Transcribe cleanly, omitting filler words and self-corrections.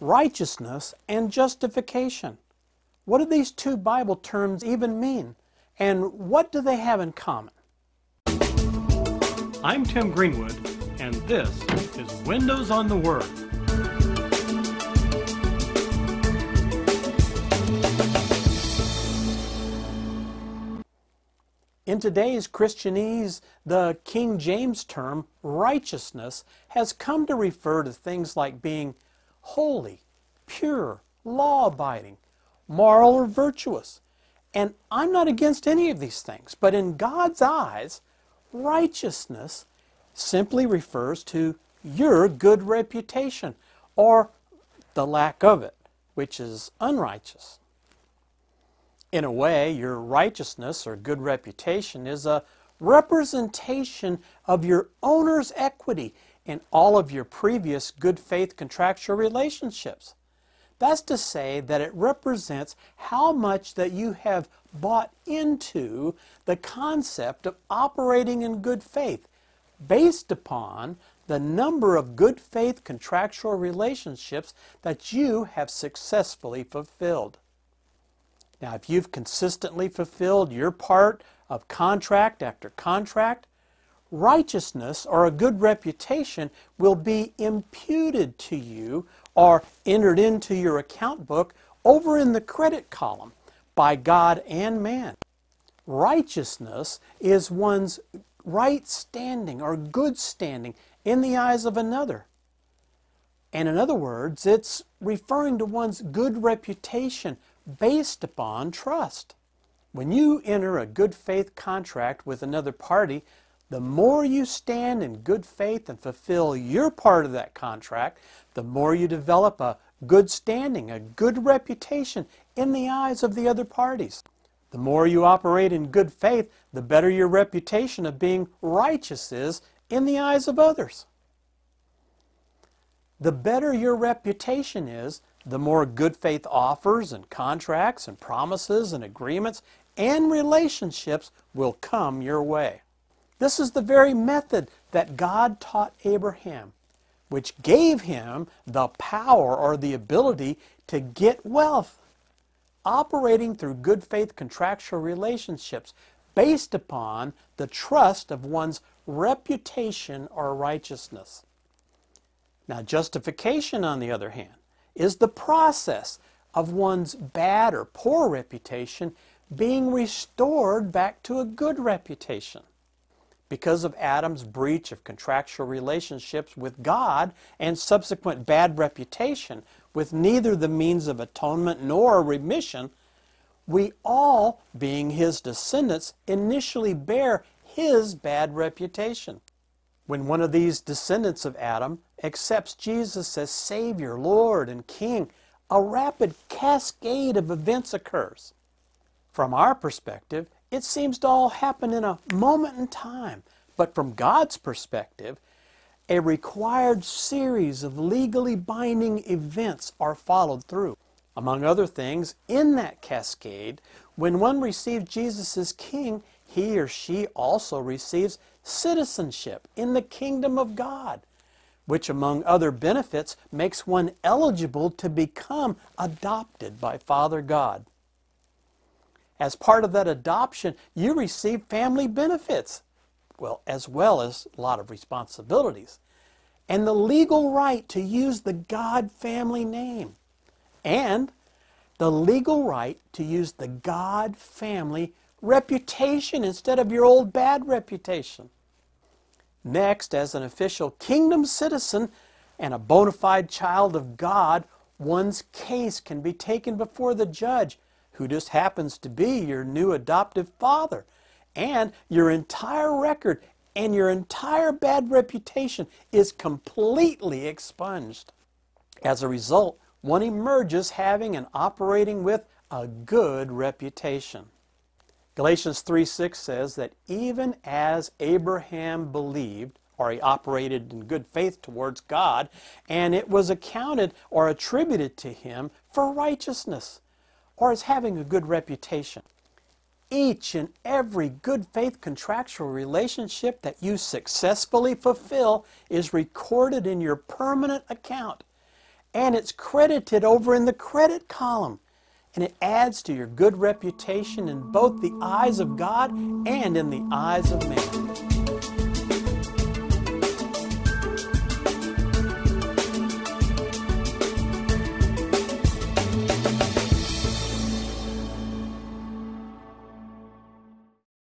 righteousness and justification. What do these two Bible terms even mean? And what do they have in common? I'm Tim Greenwood, and this is Windows on the Word. In today's Christianese, the King James term righteousness has come to refer to things like being holy, pure, law-abiding, moral or virtuous. And I'm not against any of these things, but in God's eyes, righteousness simply refers to your good reputation or the lack of it, which is unrighteous. In a way, your righteousness or good reputation is a representation of your owner's equity in all of your previous good faith contractual relationships. That's to say that it represents how much that you have bought into the concept of operating in good faith based upon the number of good faith contractual relationships that you have successfully fulfilled. Now, if you've consistently fulfilled your part of contract after contract, righteousness or a good reputation will be imputed to you or entered into your account book over in the credit column by God and man. Righteousness is one's right standing or good standing in the eyes of another. And in other words, it's referring to one's good reputation based upon trust. When you enter a good faith contract with another party, the more you stand in good faith and fulfill your part of that contract, the more you develop a good standing, a good reputation in the eyes of the other parties. The more you operate in good faith, the better your reputation of being righteous is in the eyes of others. The better your reputation is, the more good faith offers and contracts and promises and agreements and relationships will come your way. This is the very method that God taught Abraham, which gave him the power or the ability to get wealth, operating through good faith contractual relationships based upon the trust of one's reputation or righteousness. Now, justification, on the other hand, is the process of one's bad or poor reputation being restored back to a good reputation. Because of Adam's breach of contractual relationships with God and subsequent bad reputation, with neither the means of atonement nor remission, we all, being his descendants, initially bear his bad reputation. When one of these descendants of Adam accepts Jesus as Savior, Lord, and King, a rapid cascade of events occurs. From our perspective, it seems to all happen in a moment in time, but from God's perspective, a required series of legally binding events are followed through. Among other things, in that cascade, when one receives Jesus as King, he or she also receives citizenship in the kingdom of God, which among other benefits makes one eligible to become adopted by Father God. As part of that adoption, you receive family benefits, as well as a lot of responsibilities, and the legal right to use the God family name, and the legal right to use the God family reputation instead of your old bad reputation. Next, as an official kingdom citizen and a bona fide child of God, one's case can be taken before the judge, who just happens to be your new adoptive father, and your entire record and your entire bad reputation is completely expunged. As a result, one emerges having and operating with a good reputation. Galatians 3:6 says that even as Abraham believed, or he operated in good faith towards God, and it was accounted or attributed to him for righteousness, or as having a good reputation. Each and every good faith contractual relationship that you successfully fulfill is recorded in your permanent account and it's credited over in the credit column. And it adds to your good reputation in both the eyes of God and in the eyes of man.